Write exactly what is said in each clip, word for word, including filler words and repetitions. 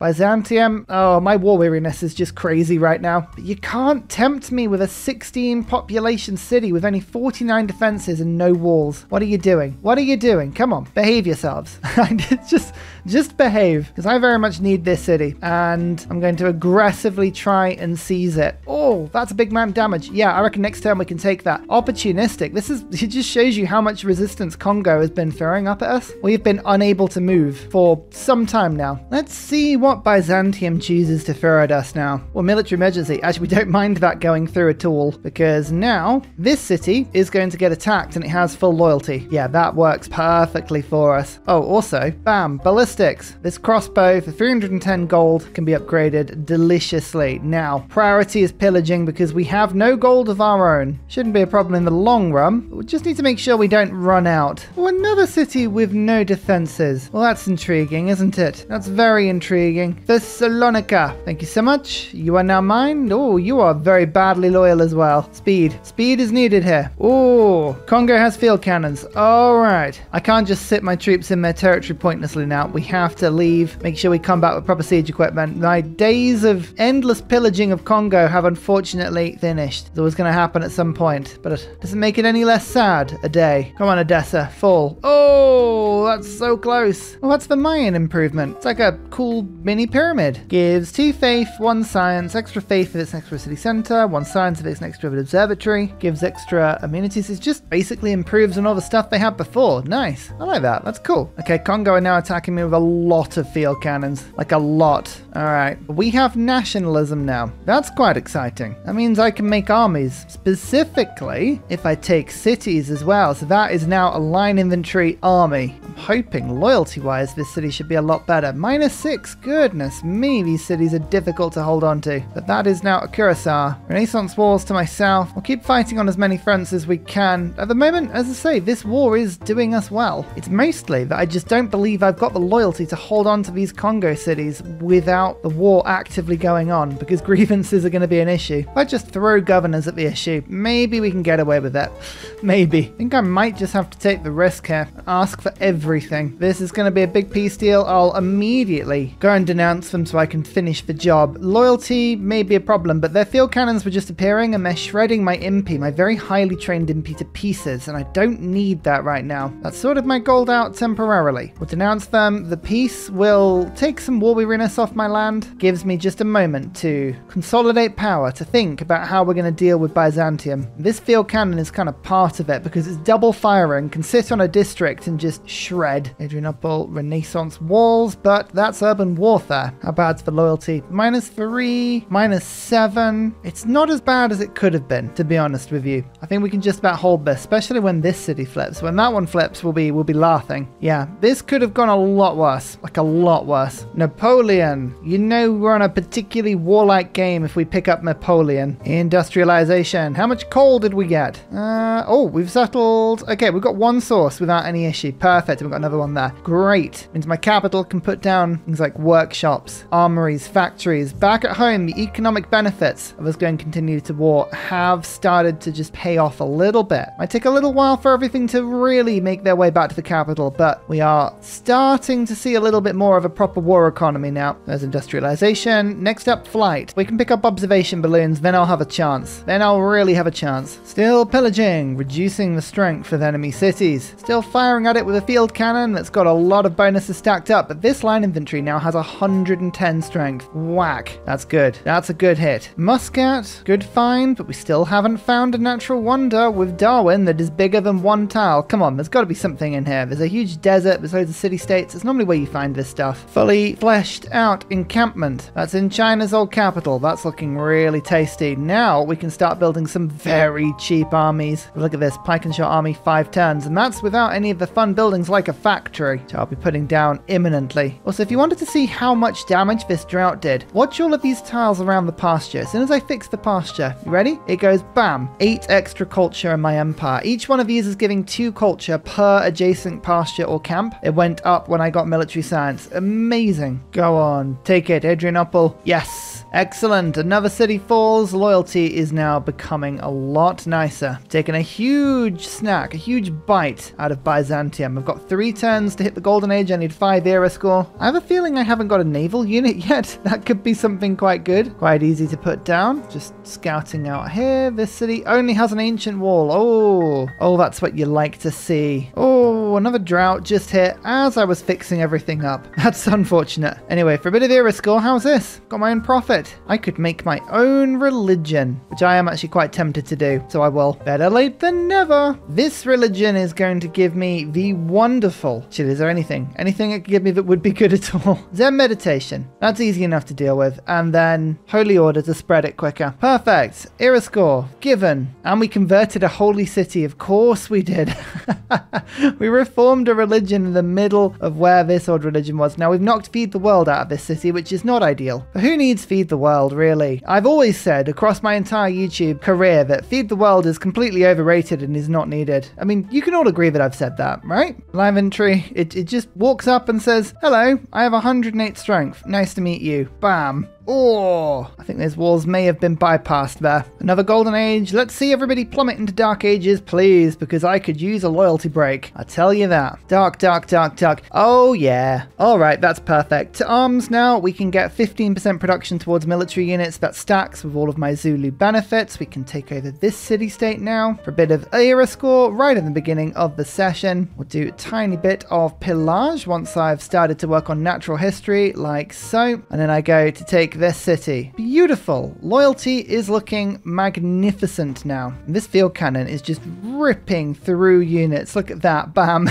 Byzantium. Oh, my war weariness is just crazy right now. But you can't tempt me with a sixteen population city with only forty-nine defenses and no walls. What are you doing? What are you doing? Come on, behave yourselves. just, just behave. Because I very much need this city. And I'm going to aggressively try and seize it. Oh, that's a big amount of damage. Yeah, I reckon next turn we can take that. Opportunistic. This is, it just shows you how much resistance Congo has been throwing up at us. We've been unable to move for some time now. Let's see what What Byzantium chooses to throw at us now. Well, military emergency. Actually, we don't mind that going through at all, because now this city is going to get attacked and it has full loyalty. Yeah, that works perfectly for us. Oh, also, bam, ballistics. This crossbow for three hundred ten gold can be upgraded deliciously. Now, priority is pillaging because we have no gold of our own. Shouldn't be a problem in the long run, but we just need to make sure we don't run out. Oh, another city with no defenses. Well, that's intriguing, isn't it? That's very intriguing. Thessalonica, thank you so much. You are now mine. Oh, you are very badly loyal as well. Speed. Speed is needed here. Oh, Congo has field cannons. All right. I can't just sit my troops in their territory pointlessly now. We have to leave. Make sure we come back with proper siege equipment. My days of endless pillaging of Congo have unfortunately finished. It's always going to happen at some point, but it doesn't make it any less sad a day. Come on, Odessa. Fall. Oh, that's so close. Oh, that's the Mayan improvement. It's like a cool mini pyramid. Gives two faith, one science, extra faith if it's next to a city center, one science if it's next to an observatory, gives extra amenities. It just basically improves on all the stuff they had before. Nice. I like that. That's cool. Okay, Congo are now attacking me with a lot of field cannons. Like a lot. All right. We have nationalism now. That's quite exciting. That means I can make armies. Specifically, if I take cities as well. So that is now a line inventory army. I'm hoping loyalty-wise this city should be a lot better. Minus six. Good. Goodness me, these cities are difficult to hold on to. But that is now Akurasar. Renaissance walls to my south. We'll keep fighting on as many fronts as we can. At the moment, as I say, this war is doing us well. It's mostly that I just don't believe I've got the loyalty to hold on to these Congo cities without the war actively going on, because grievances are going to be an issue. If I just throw governors at the issue, maybe we can get away with that. Maybe. I think I might just have to take the risk here and ask for everything. This is going to be a big peace deal. I'll immediately go and denounce them so I can finish the job. Loyalty may be a problem, but their field cannons were just appearing and they're shredding my I M P, my very highly trained I M P, to pieces, and I don't need that right now. That's sorted my gold out temporarily. We'll denounce them. The peace will take some war weariness off my land. Gives me just a moment to consolidate power, to think about how we're going to deal with Byzantium. This field cannon is kind of part of it because it's double firing, can sit on a district and just shred. Adrianople, Renaissance walls, but that's urban war. How bad's the loyalty? Minus three, minus seven. It's not as bad as it could have been, to be honest with you. I think we can just about hold this, especially when this city flips. When that one flips, we'll be we'll be laughing. Yeah, this could have gone a lot worse, like a lot worse. Napoleon, you know we're on a particularly warlike game if we pick up Napoleon. Industrialization. How much coal did we get? Uh, oh, we've settled. Okay, we've got one source without any issue. Perfect. We've got another one there. Great. Means my capital can put down things like work. Workshops, armories, factories. Back at home, the economic benefits of us going to continue to war have started to just pay off a little bit. It might take a little while for everything to really make their way back to the capital, but we are starting to see a little bit more of a proper war economy now. There's industrialization. Next up, flight. We can pick up observation balloons, then I'll have a chance. Then I'll really have a chance. Still pillaging, reducing the strength of enemy cities. Still firing at it with a field cannon that's got a lot of bonuses stacked up, but this line inventory now has a one hundred ten strength. Whack. That's good. That's a good hit. Muscat, good find, but we still haven't found a natural wonder with Darwin that is bigger than one tile. Come on, there's got to be something in here. There's a huge desert, there's loads of city-states. It's normally where you find this stuff. Fully fleshed out encampment. That's in China's old capital. That's looking really tasty. Now we can start building some very cheap armies. Look at this. Pike and Shore army, five turns, and that's without any of the fun buildings like a factory, which I'll be putting down imminently. Also, if you wanted to see how how much damage this drought did. Watch all of these tiles around the pasture. As soon as I fix the pasture, you ready? It goes bam, eight extra culture in my empire. Each one of these is giving two culture per adjacent pasture or camp. It went up when I got military science. Amazing. Go on, take it, Adrianople. Yes. Excellent, another city falls. Loyalty is now becoming a lot nicer. Taking a huge snack, a huge bite out of Byzantium. I've got three turns to hit the Golden Age. I need five era score. I have a feeling I haven't got a naval unit yet. That could be something quite good. Quite easy to put down. Just scouting out here. This city only has an ancient wall. Oh, oh, that's what you like to see. Oh, another drought just hit as I was fixing everything up. That's unfortunate. Anyway, for a bit of era score, how's this? Got my own profit. I could make my own religion, which I am actually quite tempted to do, so I will. Better late than never. This religion is going to give me the wonderful... Shit, is there anything? Anything it could give me that would be good at all? Zen meditation. That's easy enough to deal with. And then holy order to spread it quicker. Perfect. Era score. Given. And we converted a holy city. Of course we did. We reformed a religion in the middle of where this old religion was. Now, we've knocked Feed the World out of this city, which is not ideal. But who needs Feed the World, really? I've always said across my entire YouTube career that Feed the World is completely overrated and is not needed. I mean, you can all agree that I've said that, right? Live entry, it, it just walks up and says, hello, I have one hundred eight strength. Nice to meet you. Bam. Oh, I think those walls may have been bypassed there. Another Golden Age. Let's see everybody plummet into Dark Ages, please, because I could use a loyalty break. I tell you that. Dark, dark, dark, dark. Oh, yeah. All right, that's perfect. To arms now. We can get fifteen percent production towards military units. That stacks with all of my Zulu benefits. We can take over this city-state now for a bit of era score right at the beginning of the session. We'll do a tiny bit of pillage once I've started to work on natural history, like so. And then I go to take this city. Beautiful. Loyalty is looking magnificent now. And this field cannon is just ripping through units. Look at that. Bam.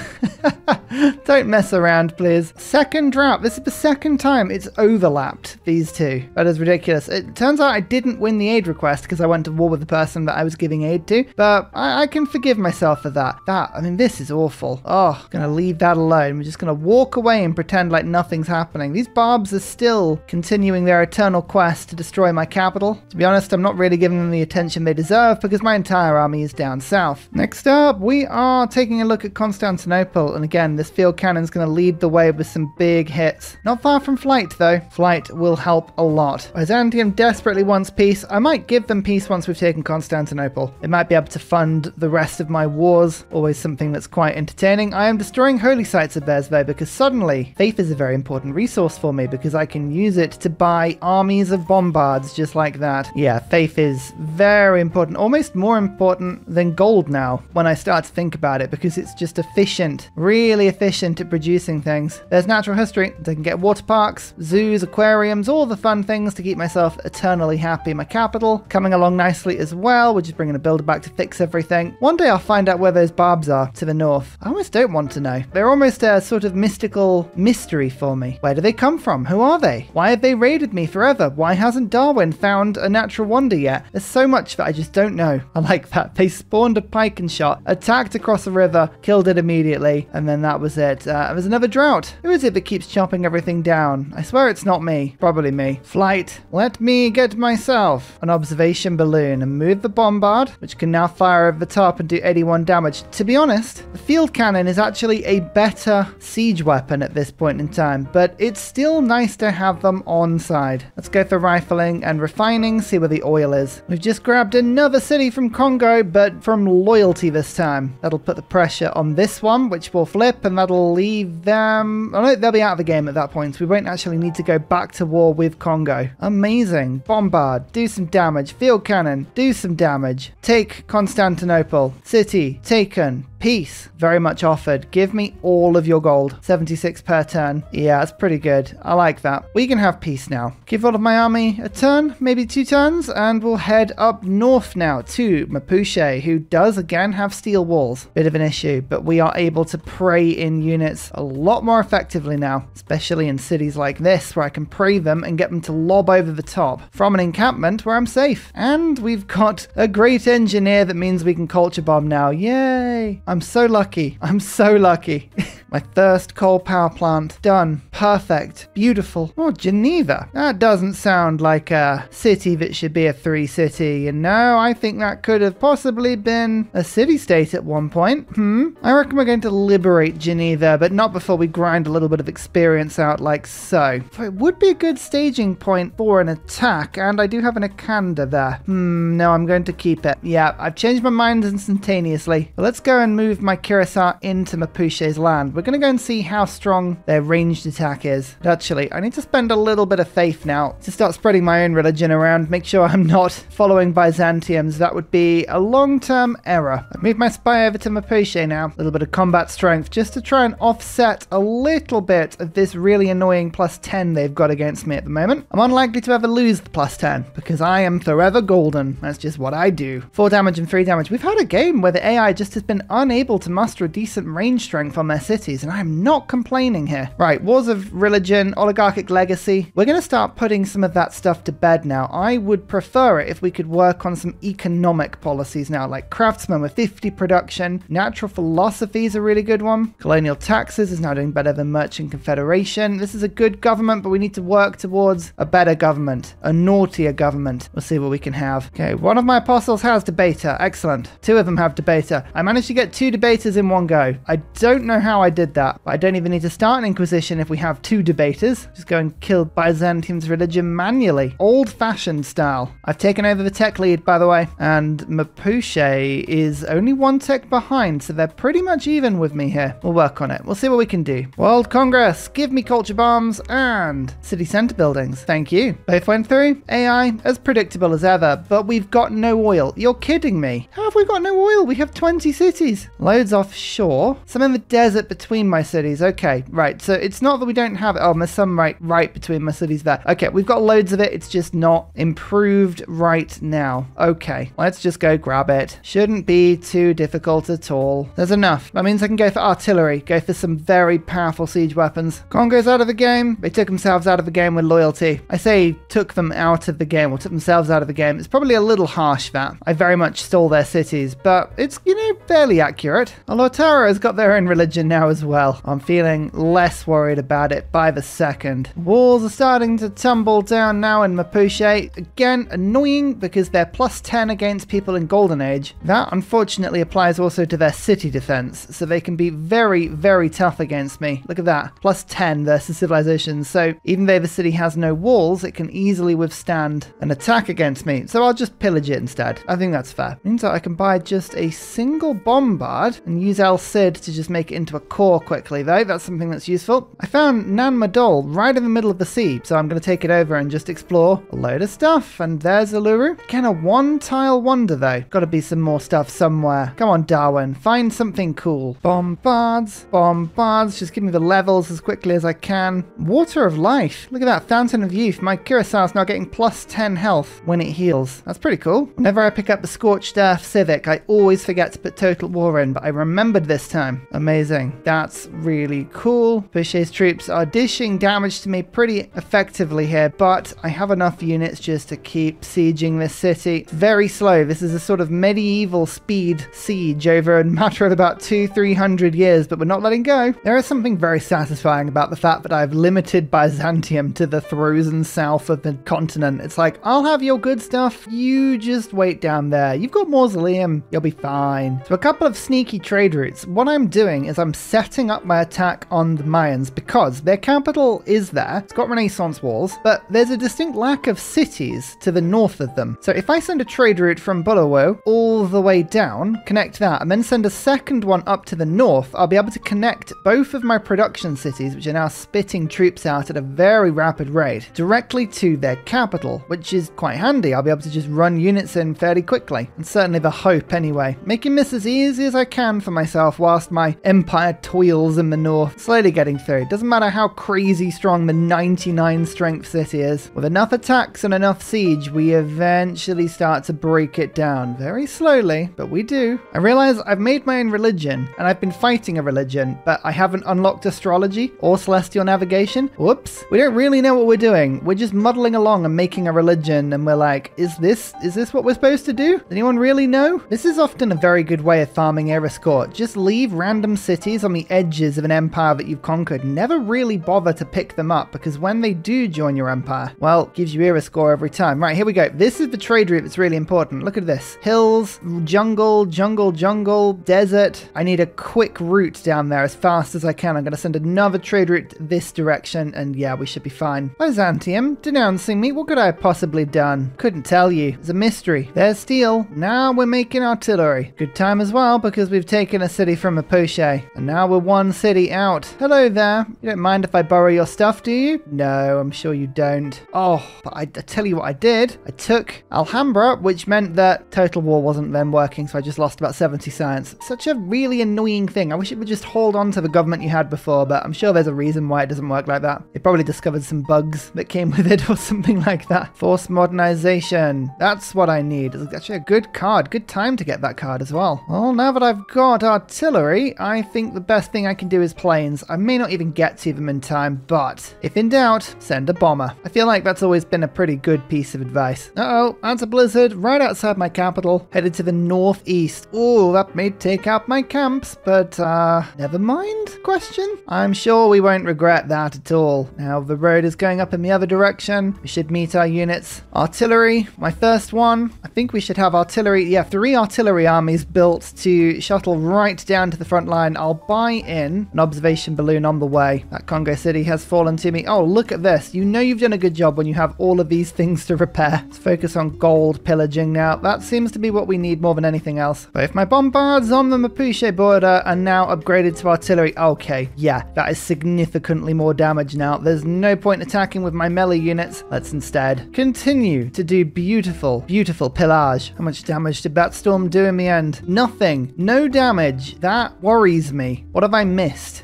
Don't mess around, please. Second drought. This is the second time it's overlapped, these two. That is ridiculous. It turns out I didn't win the aid request because I went to war with the person that I was giving aid to, but I, I can forgive myself for that. That, I mean, this is awful. Oh, I'm gonna leave that alone. We're just gonna walk away and pretend like nothing's happening. These barbs are still continuing their eternal quest to destroy my capital. To be honest, I'm not really giving them the attention they deserve because my entire army is down south. Next up, we are taking a look at Constantinople, and again, this field cannon's going to lead the way with some big hits. Not far from flight, though. Flight will help a lot. Byzantium desperately wants peace. I might give them peace once we've taken Constantinople. It might be able to fund the rest of my wars. Always something that's quite entertaining. I am destroying holy sites of theirs, though, because suddenly faith is a very important resource for me because I can use it to buy armies of bombards just like that. Yeah, faith is very important. Almost more important than gold now when I start to think about it because it's just efficient. Really efficient at producing things. There's natural history. I can get water parks, zoos, aquariums, all the fun things to keep myself eternally happy. My capital coming along nicely as well. We're just bringing a builder back to fix everything. One day I'll find out where those barbs are to the north. I almost don't want to know. They're almost a sort of mystical mystery for me. Where do they come from? Who are they? Why have they raided me forever? Why hasn't Darwin found a natural wonder yet? There's so much that I just don't know. I like that. They spawned a pike and shot, attacked across a river, killed it immediately, and then that was it. Uh, there was another drought. Who is it that keeps chopping everything down? I swear it's not me. Probably me. Flight. Let me get myself an observation balloon and move the bombard, which can now fire over the top and do eighty-one damage. To be honest, the field cannon is actually a better siege weapon at this point in time, but it's still nice to have them on side. Let's go for rifling and refining, see where the oil is. We've just grabbed another city from Congo, but from loyalty this time. That'll put the pressure on this one, which will flip, and that'll leave them... Oh no, they'll be out of the game at that point. We won't actually need to go back to war with Congo. Amazing. Bombard. Do some damage. Field cannon. Do some damage. Take Constantinople. City. Taken. Peace. Very much offered. Give me all of your gold. seventy-six per turn. Yeah, that's pretty good. I like that. We can have peace now. Give all of my army a turn, maybe two turns, and we'll head up north now to Mapuche, who does again have steel walls. Bit of an issue, but we are able to prey in units a lot more effectively now, especially in cities like this where I can prey them and get them to lob over the top from an encampment where I'm safe. And we've got a great engineer that means we can culture bomb now. Yay! I'm so lucky. I'm so lucky. My thirst coal power plant. Done. Perfect. Beautiful. Oh, Geneva. That doesn't sound like a city that should be a three-city, you know? I think that could have possibly been a city-state at one point. Hmm? I reckon we're going to liberate Geneva, but not before we grind a little bit of experience out like so. So it would be a good staging point for an attack, and I do have an Akanda there. Hmm, no, I'm going to keep it. Yeah, I've changed my mind instantaneously. But let's go and move my Kirasat into Mapuche's land. We're going to go and see how strong their ranged attack is. But actually, I need to spend a little bit of faith now to start spreading my own religion around, make sure I'm not following Byzantiums. That would be a long-term error. I've moved my spy over to Mapuche now. A little bit of combat strength just to try and offset a little bit of this really annoying plus ten they've got against me at the moment. I'm unlikely to ever lose the plus ten because I am forever golden. That's just what I do. Four damage and three damage. We've had a game where the A I just has been unable to muster a decent range strength on their cities, and I'm not complaining here. Right, wars of religion, oligarchic legacy. We're going to start putting some of that stuff to bed now. I would prefer it if we could work on some economic policies now, like craftsmen with fifty production. Natural philosophy is a really good one. Colonial taxes is now doing better than merchant confederation. This is a good government, but we need to work towards a better government, a naughtier government. We'll see what we can have. Okay, one of my apostles has debater. Excellent. Two of them have debater. I managed to get two debaters in one go. I don't know how I did that, but I don't even need to start an inquisition if we have two debaters. Just go and kill Byzantium's religion manually. Old-fashioned style. I've taken over the tech lead, by the way, and Mapuche is only one tech behind, so they're pretty much even with me here. We'll work on it. We'll see what we can do. World Congress, give me culture bombs and city centre buildings. Thank you. Both went through. A I, as predictable as ever, but we've got no oil. You're kidding me. How have we got no oil? We have twenty cities. Loads offshore. Some in the desert between my cities. Okay, right. So it's not that we don't have it. Oh, there's some right, right between my cities there. Okay, we've got loads of it. It's just not improved right now. Okay, let's just go grab it. Shouldn't be too difficult at all. There's enough. That means I can go for artillery, go for some very powerful siege weapons. Congo's out of the game. They took themselves out of the game with loyalty. I say took them out of the game or took themselves out of the game. It's probably a little harsh that. I very much stole their cities, but it's, you know, fairly accurate. Alhambra has got their own religion now as well. I'm feeling less worried about it by the second. Walls are starting to tumble down now in Mapuche. Again, annoying because they're plus ten against people in Golden Age. That unfortunately applies also to their city defense, so they can be very, very tough against me. Look at that, plus ten versus civilization. So even though the city has no walls, it can easily withstand an attack against me. So I'll just pillage it instead. I think that's fair. Means that I can buy just a single bombard and use El Cid to just make it into a core quickly though. That's something that's useful. I found Nan Madol right in the middle of the sea, so I'm going to take it over and just explore a load of stuff. And there's Uluru. Again, a one tile wonder though. Got to be some more stuff somewhere. Come on, Darwin. Find something cool. Bombards. Bombards. Just give me the levels as quickly as I can. Water of life. Look at that. Fountain of youth. My Cuirassar's now getting plus ten health when it heals. That's pretty cool. Whenever I pick up the Scorched Earth Civic, I always forget to put Total War in, but I remembered this time. Amazing. That's really cool. Mapuche's troops are dishing damage to me pretty effectively here, but I have enough units just to keep sieging this city. It's very slow. This is a sort of medieval speed siege over a matter of about two, three hundred years, but we're not letting go. There is something very satisfying about the fact that I've limited Byzantium to the throes and south of the continent. It's like, I'll have your good stuff. You just wait down there. You've got mausoleum. You'll be fine. So a couple of sneaky trade routes. What I'm doing is I'm setting up my attack on the Mayans because their capital is there. It's got Renaissance walls, but there's a distinct lack of cities to the north of them. So if I send a trade route from Bulawo all the way down, connect that, and then send a second one up to the north, I'll be able to connect both of my production cities, which are now spitting troops out at a very rapid rate, directly to their capital, which is quite handy. I'll be able to just run units in fairly quickly, and certainly the hope anyway. Making this as easy as I can for myself whilst my empire toils in the north, slowly getting through. Doesn't matter how crazy strong the ninety-nine strength city is. With enough attacks and enough siege, we eventually start to break it down. Very slowly, but we do. I realize I've made my own religion, and I've been fighting a religion, but I haven't unlocked astrology or celestial navigation. Whoops. We don't really know what we're doing. We're just muddling along and making a religion, and we're like, is this Is this what we're supposed to do? Anyone really know? This is often a very good way of farming Eriscort. Just leave random cities on the the edges of an empire that you've conquered, never really bother to pick them up, because when they do join your empire, well, gives you era score every time. Right, here we go. This is the trade route that's really important. Look at this. Hills, jungle, jungle, jungle, desert. I need a quick route down there as fast as I can. I'm going to send another trade route this direction, and yeah, we should be fine. Byzantium, denouncing me. What could I have possibly done? Couldn't tell you. It's a mystery. There's steel. Now we're making artillery. Good time as well, because we've taken a city from Mapuche, and now we're one city out. Hello there. You don't mind if I borrow your stuff, do you? No, I'm sure you don't. Oh, but I, I tell you what I did. I took Alhambra, which meant that Total War wasn't then working, so I just lost about seventy science. Such a really annoying thing. I wish it would just hold on to the government you had before, but I'm sure there's a reason why it doesn't work like that. They probably discovered some bugs that came with it or something like that. Forced modernization. That's what I need. It's actually a good card. Good time to get that card as well. Well, now that I've got artillery, I think the best thing I can do is planes. I may not even get to them in time, but if in doubt, send a bomber. I feel like that's always been a pretty good piece of advice. Uh-oh, that's a blizzard right outside my capital, headed to the northeast. Oh, that may take out my camps, but uh, never mind? Question? I'm sure we won't regret that at all. Now the road is going up in the other direction. We should meet our units. Artillery, my first one. I think we should have artillery. Yeah, three artillery armies built to shuttle right down to the front line. I'll buy in an observation balloon on the way. That Congo city has fallen to me. Oh, look at this. You know you've done a good job when you have all of these things to repair. Let's focus on gold pillaging now. That seems to be what we need more than anything else. Both my bombards on the Mapuche border are now upgraded to artillery. Okay, yeah, that is significantly more damage now. There's no point attacking with my melee units. Let's instead continue to do beautiful, beautiful pillage. How much damage did that storm do in the end? Nothing. No damage. That worries me. What have I missed?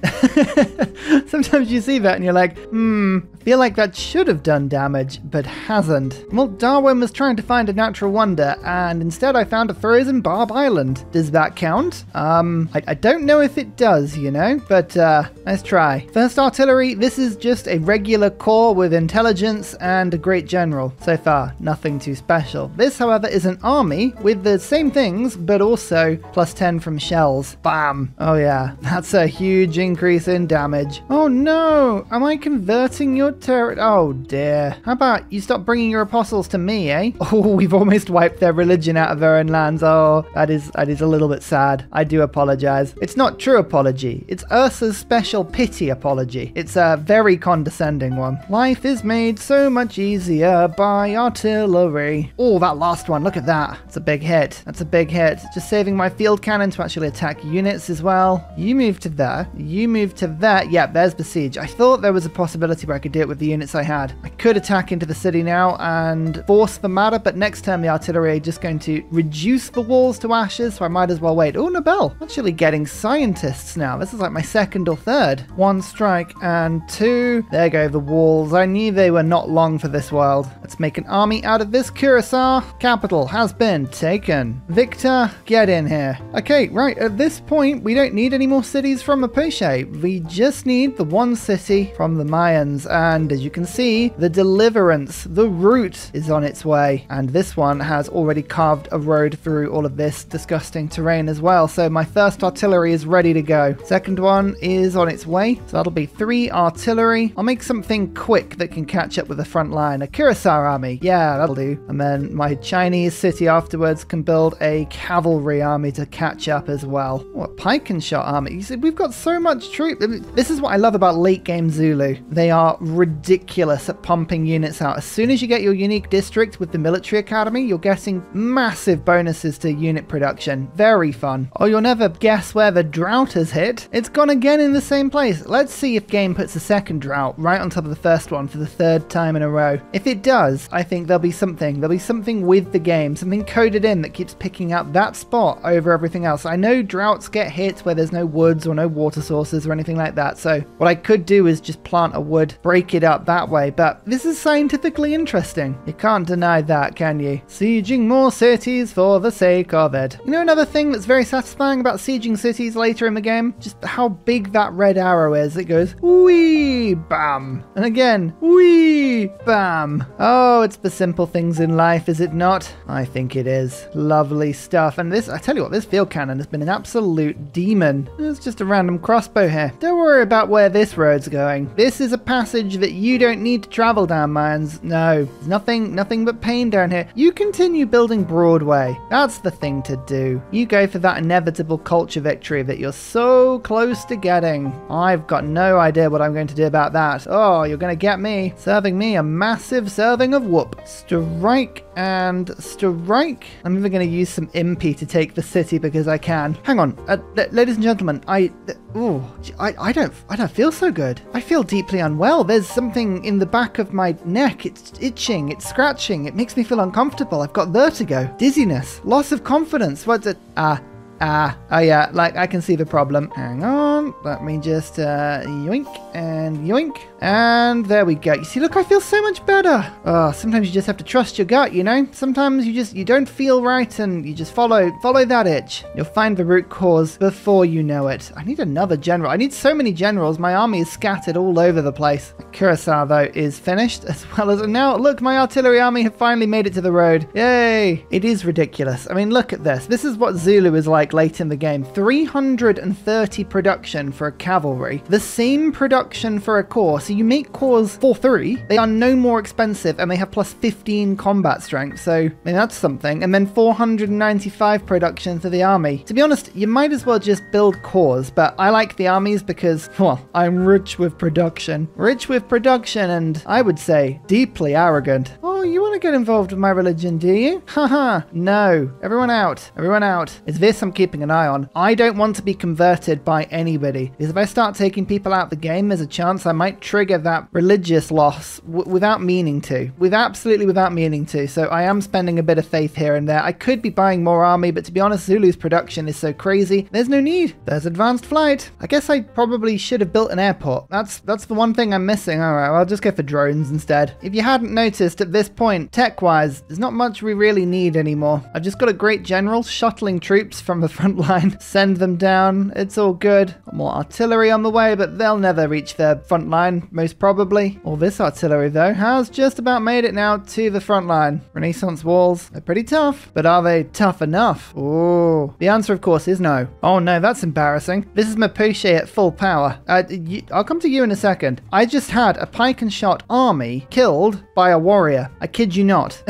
Sometimes you see that and you're like, hmm, I feel like that should have done damage, but hasn't. Well, Darwin was trying to find a natural wonder, and instead I found a frozen barb island. Does that count? Um, I, I don't know if it does, you know, but uh, nice try. First artillery, this is just a regular corps with intelligence and a great general. So far, nothing too special. This, however, is an army with the same things, but also plus ten from shells. Bam! Oh yeah, that's a huge increase in damage. Oh no! Am I converting your territory? Oh dear. How about you stop bringing your apostles to me, eh? Oh, we've almost wiped their religion out of their own lands. Oh, that is, that is a little bit sad. I do apologize. It's not true apology. It's Ursa's special pity apology. It's a very condescending one. Life is made so much easier by artillery. Oh, that last one. Look at that. It's a big hit. That's a big hit. Just saving my field cannon to actually attack units as well. You move to there. You move to there. Yeah, there's besiege. I thought there was a possibility where I could do it with the units I had. I could attack into the city now and force the matter, but next turn the artillery are just going to reduce the walls to ashes, so I might as well wait. Oh, Nobel. Actually getting scientists now. This is like my second or third. One strike and two. There go the walls. I knew they were not long for this world. Let's make an army out of this. Cuirassar, capital has been taken. Victor, get in here. Okay, right. At this point, we don't need any more cities from Mapuche. We just need the one city from the Mayans. And as you can see, the deliverance, the route is on its way. And this one has already carved a road through all of this disgusting terrain as well. So my first artillery is ready to go. Second one is on its way. So that'll be three artillery. I'll make something quick that can catch up with the front line. A Kirasat army. Yeah, that'll do. And then my Chinese city afterwards can build a cavalry army to catch up as well. Oh, a pike and shot army. You see, we've got so much troop. This is what I love about late game Zulu. They are ridiculous at pumping units out. As soon as you get your unique district with the military academy, you're getting massive bonuses to unit production. Very fun. Oh, you'll never guess where the drought has hit. It's gone again in the same place. Let's see if game puts a second drought right on top of the first one for the third time in a row. If it does, I think there'll be something. There'll be something with the game, something coded in that keeps picking out that spot over everything else. I know droughts get hit where there's no woods or no water sources or anything like that. So what I could do is just plant a wood, break it up that way. But this is scientifically interesting. You can't deny that, can you? Sieging more cities for the sake of it. You know another thing that's very satisfying about sieging cities later in the game? Just how big that red arrow is. It goes, wee, bam. And again, wee, bam. Oh, it's the simple things in life, is it not? I think it is. Lovely stuff. And this, I tell you what, this field cannon has been an absolute demon. It's just a random crossbow here. Don't worry about where this road's going. This is a passage that you don't need to travel down, Mayans. No, there's nothing, nothing but pain down here. You continue building Broadway. That's the thing to do. You go for that inevitable culture victory that you're so close to getting. I've got no idea what I'm going to do about that. Oh, you're going to get me. Serving me a massive serving of whoop. Strike and strike. I'm even going to use some impy to take the city because I can. Hang on. Uh, ladies and gentlemen, I... Oh, I, I don't I don't feel so good. I feel deeply unwell. There's something in the back of my neck. It's itching. It's scratching. It makes me feel uncomfortable. I've got vertigo, dizziness, loss of confidence. What's it? Ah. Ah, oh yeah, like I can see the problem. Hang on, let me just uh, yoink and yoink. And there we go. You see, look, I feel so much better. Oh, sometimes you just have to trust your gut, you know? Sometimes you just, you don't feel right and you just follow, follow that itch. You'll find the root cause before you know it. I need another general. I need so many generals. My army is scattered all over the place. Cuirassier, though, is finished as well as... Now, look, my artillery army have finally made it to the road. Yay! It is ridiculous. I mean, look at this. This is what Zulu is like late in the game. three hundred thirty production for a cavalry, the same production for a corps. So you make corps for three, they are no more expensive, and they have plus fifteen combat strength. So I mean, that's something. And then four hundred ninety-five production for the army. To be honest, you might as well just build corps, but I like the armies because, well, I'm rich with production. Rich with production, and I would say deeply arrogant. Oh, you want to get involved with my religion, do you? Haha, no. Everyone out. Everyone out. It's this I'm keeping an eye on. I don't want to be converted by anybody, because if I start taking people out of the game, there's a chance I might trigger that religious loss w without meaning to. With absolutely without meaning to. So I am spending a bit of faith here and there. I could be buying more army, but to be honest, Zulu's production is so crazy, there's no need. There's advanced flight. I guess I probably should have built an airport. That's that's the one thing I'm missing. All right, well, I'll just go for drones instead. If you hadn't noticed, at this point, tech-wise, there's not much we really need anymore. I've just got a great general shuttling troops from the front line. Send them down. It's all good. More artillery on the way, but they'll never reach their front line, most probably. All this artillery, though, has just about made it now to the front line. Renaissance walls. They're pretty tough, but are they tough enough? Oh, the answer, of course, is no. Oh, no, that's embarrassing. This is Mapuche at full power. Uh, you, I'll come to you in a second. I just had a pike and shot army killed by a warrior. I kid you not.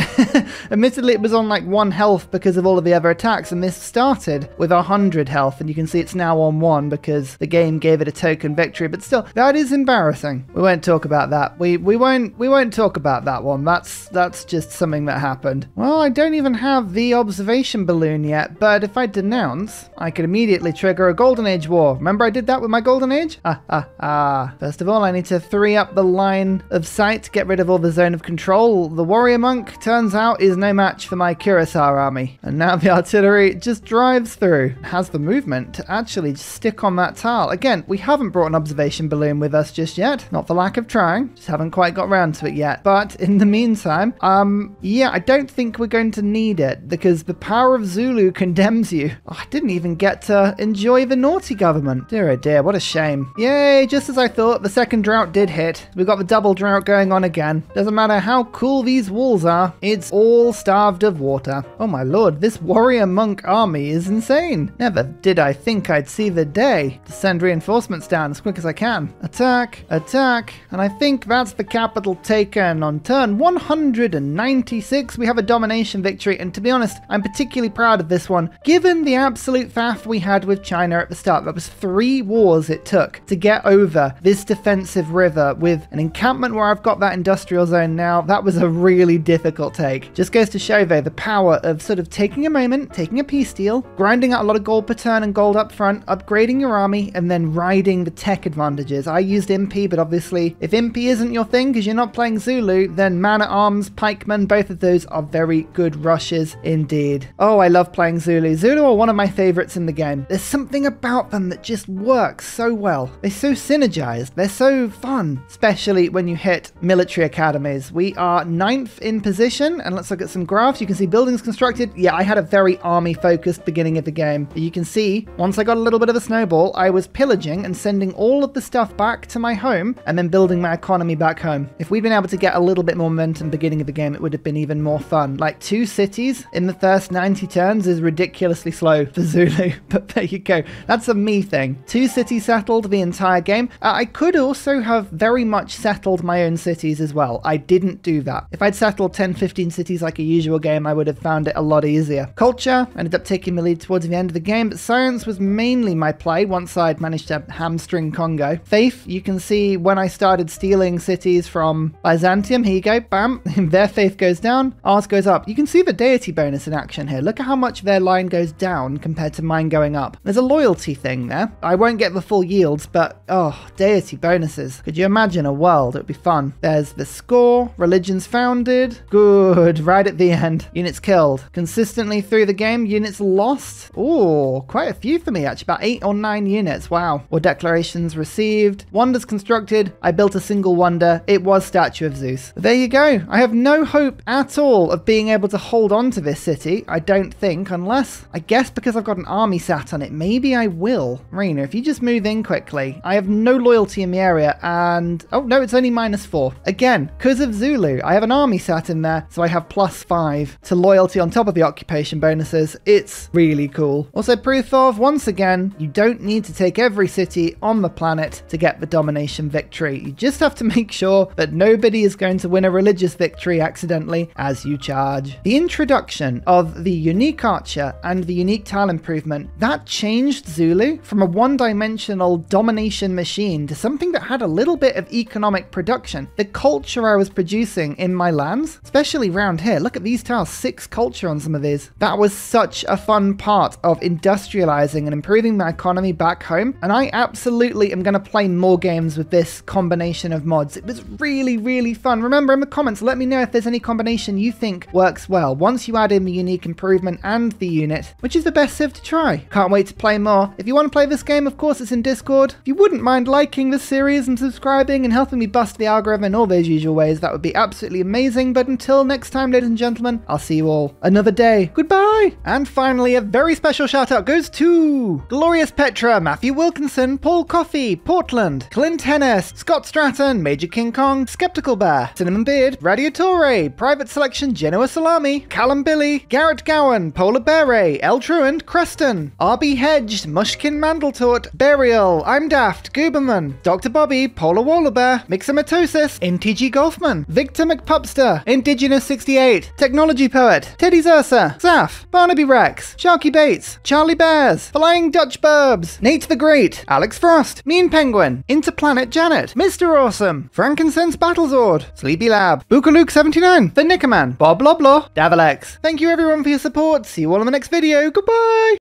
Admittedly, it was on like one health because of all of the other attacks, and this started with one hundred health, and you can see it's now on one because the game gave it a token victory. But still, that is embarrassing. We won't talk about that. We we won't we won't talk about that one. That's that's just something that happened. Well, I don't even have the observation balloon yet, but if I denounce, I could immediately trigger a Golden Age war. Remember I did that with my Golden Age? Ah ah ah. First of all, I need to three up the line of sight, get rid of all the zone of control. The warrior monk, turns out, is no match for my Cuirassier army. And now the artillery just drives through, has the movement to actually just stick on that tile. Again, we haven't brought an observation balloon with us just yet. Not for lack of trying, just haven't quite got around to it yet. But in the meantime, um, yeah, I don't think we're going to need it because the power of Zulu condemns you. Oh, I didn't even get to enjoy the naughty government. Dear oh dear, what a shame. Yay, just as I thought, the second drought did hit. We've got the double drought going on again. Doesn't matter how cool these walls are, it's all starved of water. Oh my lord, this warrior monk army is insane. Never did I think I'd see the day to send reinforcements down as quick as I can. Attack, attack, and I think that's the capital taken on turn one hundred ninety-six. We have a domination victory, and to be honest, I'm particularly proud of this one, given the absolute faff we had with China at the start. That was three wars it took to get over this defensive river with an encampment where I've got that industrial zone now. That was a really difficult take. Just goes to show, though, the power of sort of taking a moment, taking a peace deal, grinding out a lot of gold per turn and gold up front, upgrading your army, and then riding the tech advantages. I used impy, but obviously if impy isn't your thing because you're not playing Zulu, then man-at-arms, pikemen, both of those are very good rushes indeed. Oh, I love playing Zulu. Zulu are one of my favorites in the game. There's something about them that just works so well. They're so synergized. They're so fun, especially when you hit military academies. We are ninth in position section, and let's look at some graphs. You can see buildings constructed. Yeah, I had a very army-focused beginning of the game. You can see, once I got a little bit of a snowball, I was pillaging and sending all of the stuff back to my home, and then building my economy back home. If we'd been able to get a little bit more momentum beginning of the game, it would have been even more fun. Like, two cities in the first ninety turns is ridiculously slow for Zulu, but there you go. That's a me thing. Two cities settled the entire game. Uh, I could also have very much settled my own cities as well. I didn't do that. If I'd settled ten, fifteen cities like a usual game, I would have found it a lot easier. Culture ended up taking the lead towards the end of the game, but science was mainly my play once I'd managed to hamstring Congo. Faith, you can see when I started stealing cities from Byzantium, here you go, bam, their faith goes down, ours goes up. You can see the deity bonus in action here. Look at how much their line goes down compared to mine going up. There's a loyalty thing there. I won't get the full yields, but oh, deity bonuses. Could you imagine a world? It would be fun. There's the score, religions founded, good, right at the end. Units killed. Consistently through the game, units lost. Oh, quite a few for me, actually, about eight or nine units, wow. Or declarations received. Wonders constructed, I built a single wonder. It was Statue of Zeus. There you go. I have no hope at all of being able to hold on to this city, I don't think, unless, I guess because I've got an army sat on it, maybe I will. Raina, if you just move in quickly, I have no loyalty in the area, and, oh no, it's only minus four. Again, because of Zulu, I have an army sat in there, so I have plus five to loyalty on top of the occupation bonuses. It's really cool. Also proof of, once again, you don't need to take every city on the planet to get the domination victory. You just have to make sure that nobody is going to win a religious victory accidentally as you charge. The introduction of the unique archer and the unique tile improvement, that changed Zulu from a one-dimensional domination machine to something that had a little bit of economic production. The culture I was producing in my lands, especially round here, look at these tiles, six culture on some of these. That was such a fun part of industrializing and improving my economy back home, and I absolutely am going to play more games with this combination of mods. It was really, really fun. Remember, in the comments, let me know if there's any combination you think works well once you add in the unique improvement and the unit, which is the best civ to try. Can't wait to play more. If you want to play this game, of course, it's in Discord. If you wouldn't mind liking this series and subscribing and helping me bust the algorithm in all those usual ways, that would be absolutely amazing. But until next time, ladies and gentlemen, I'll see you all another day. Goodbye! And finally, a very special shout out goes to Glorious Petra, Matthew Wilkinson, Paul Coffey, Portland, Clint Hennis, Scott Stratton, Major King Kong, Skeptical Bear, Cinnamon Beard, Radiatore, Private Selection, Genoa Salami, Callum Billy, Garrett Gowan, Polar Bear Ray, El Truant, Creston, R B Hedged, Mushkin Mandeltort, Burial, I'm Daft, Gooberman, Doctor Bobby, Polar Waller Bear, Mixomatosis, N T G Golfman, Victor McPupster, Indigenous sixty-eight, Technology Poet, Teddy Zersa, Zaf, Barnaby Rex, Sharky Bates, Charlie Bears, Flying Dutch Burbs, Nate the Great, Alex Frost, Mean Penguin, Interplanet Janet, Mister Awesome, Frankincense Battlezord, Sleepy Lab, Bookaluke seventy-nine, The Nickerman, Bob Loblaw, Davalex. Thank you everyone for your support. See you all in the next video. Goodbye!